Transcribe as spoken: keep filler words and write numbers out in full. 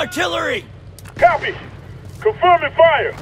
artillery! Copy! Confirming fire!